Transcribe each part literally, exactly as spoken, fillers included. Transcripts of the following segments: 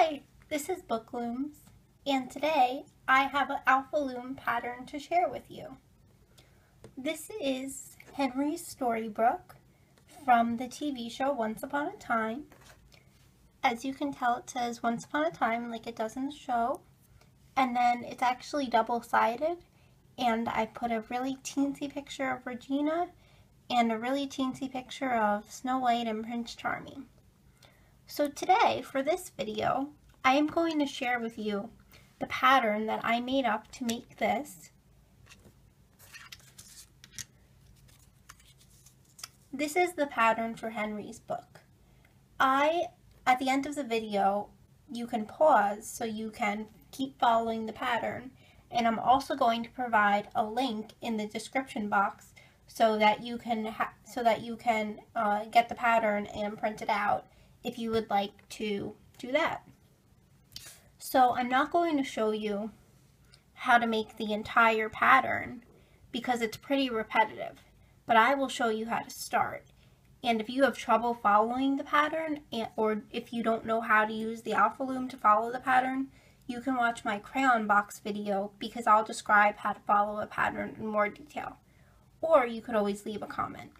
Hi, this is Book Looms, and today I have an Alpha Loom pattern to share with you. This is Henry's Storybook from the T V show Once Upon a Time. As you can tell, it says Once Upon a Time like it does in the show, and then it's actually double-sided, and I put a really teensy picture of Regina and a really teensy picture of Snow White and Prince Charming. So today, for this video, I am going to share with you the pattern that I made up to make this. This is the pattern for Henry's book. I, at the end of the video, you can pause so you can keep following the pattern, and I'm also going to provide a link in the description box so that you can ha so that you can uh, get the pattern and print it out if you would like to do that. So I'm not going to show you how to make the entire pattern because it's pretty repetitive, but I will show you how to start. And if you have trouble following the pattern, and, or if you don't know how to use the Alpha Loom to follow the pattern, you can watch my crayon box video because I'll describe how to follow a pattern in more detail. Or you could always leave a comment.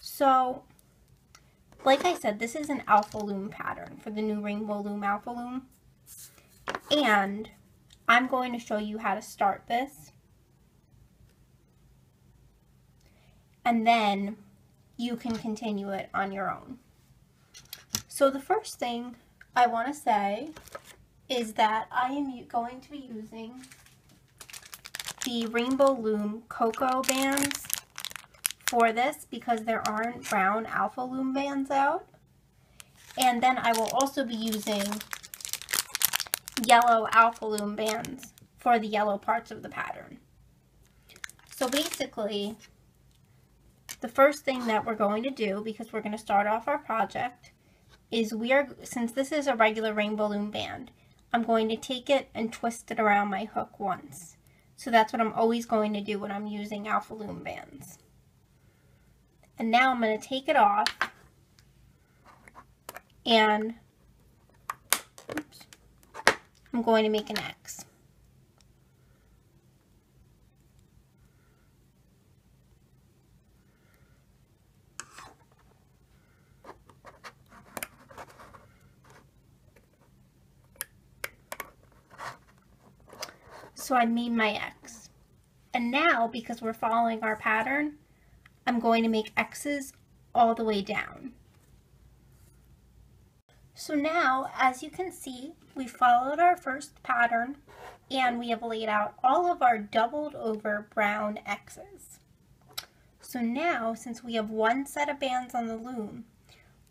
So, like I said, this is an Alpha Loom pattern for the new Rainbow Loom Alpha Loom. And I'm going to show you how to start this. And then you can continue it on your own. So the first thing I want to say is that I am going to be using the Rainbow Loom Coco bands for this because there aren't brown Alpha Loom bands out. And then I will also be using yellow Alpha Loom bands for the yellow parts of the pattern. So basically, the first thing that we're going to do, because we're going to start off our project, is we are, since this is a regular Rainbow Loom band, I'm going to take it and twist it around my hook once. So that's what I'm always going to do when I'm using Alpha Loom bands. And now I'm going to take it off and oops, I'm going to make an X. So I made my X. And now, because we're following our pattern, I'm going to make X's all the way down. So now, as you can see, we followed our first pattern and we have laid out all of our doubled over brown X's. So now, since we have one set of bands on the loom,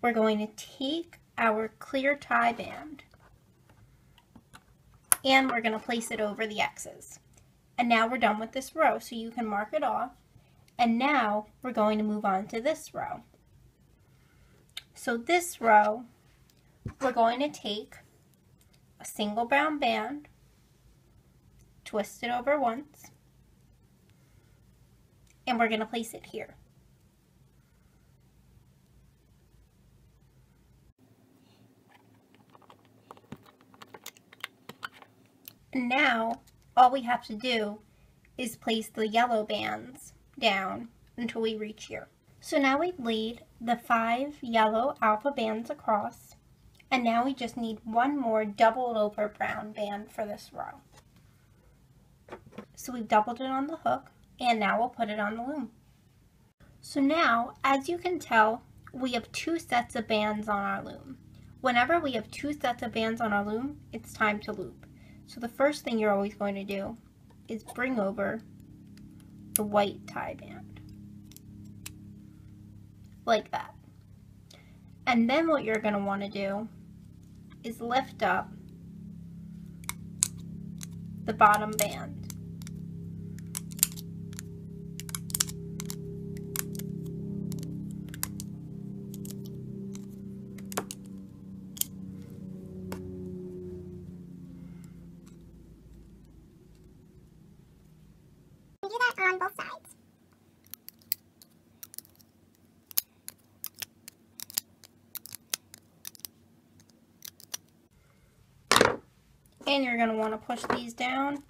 we're going to take our clear tie band and we're going to place it over the X's. And now we're done with this row, so you can mark it off. And now we're going to move on to this row. So this row, we're going to take a single brown band, twist it over once, and we're going to place it here. And now all we have to do is place the yellow bands down until we reach here. So now we've laid the five yellow alpha bands across, and now we just need one more doubled over brown band for this row. So we've doubled it on the hook, and now we'll put it on the loom. So now, as you can tell, we have two sets of bands on our loom. Whenever we have two sets of bands on our loom, it's time to loop. So the first thing you're always going to do is bring over the white tie band, like that. And then what you're going to want to do is lift up the bottom band. On both sides. and you're going to want to push these down.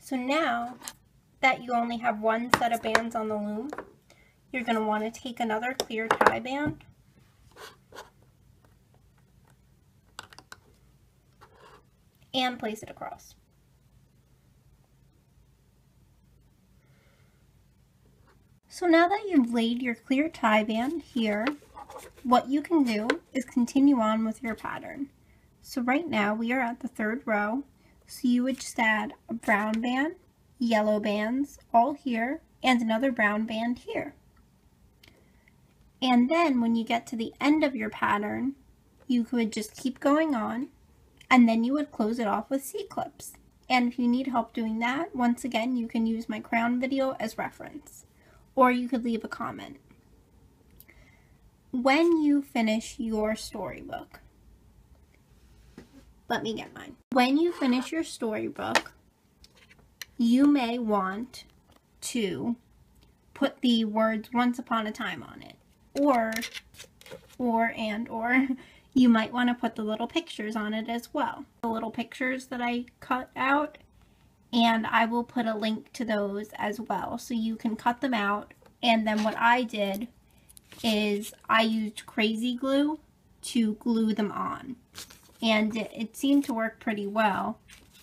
So now that you only have one set of bands on the loom, you're going to want to take another clear tie band and place it across. So now that you've laid your clear tie band here, what you can do is continue on with your pattern. So right now we are at the third row, so you would just add a brown band, yellow bands all here, and another brown band here. And then when you get to the end of your pattern, you could just keep going on, and then you would close it off with C-clips. And if you need help doing that, once again, you can use my crown video as reference. Or you could leave a comment. When you finish your storybook, let me get mine. When you finish your storybook, you may want to put the words Once Upon a Time on it. Or, or, and, or, you might want to put the little pictures on it as well. The little pictures that I cut out. And I will put a link to those as well, so you can cut them out. And then what I did is I used crazy glue to glue them on. And it, it seemed to work pretty well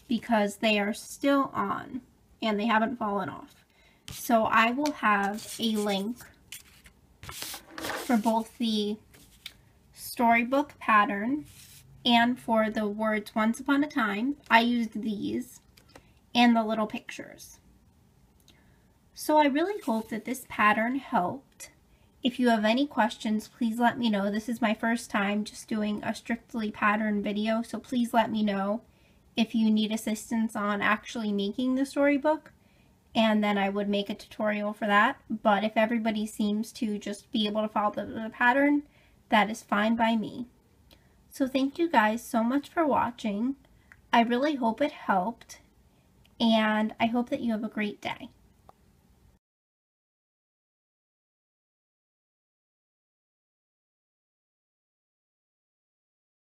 because they are still on and they haven't fallen off. So I will have a link for both the storybook pattern and for the words Once Upon a Time. I used these. And the little pictures. So I really hope that this pattern helped. If you have any questions, please let me know. This is my first time just doing a strictly pattern video, so please let me know if you need assistance on actually making the storybook, and then I would make a tutorial for that. But if everybody seems to just be able to follow the, the pattern, that is fine by me. So thank you guys so much for watching. I really hope it helped. And I hope that you have a great day.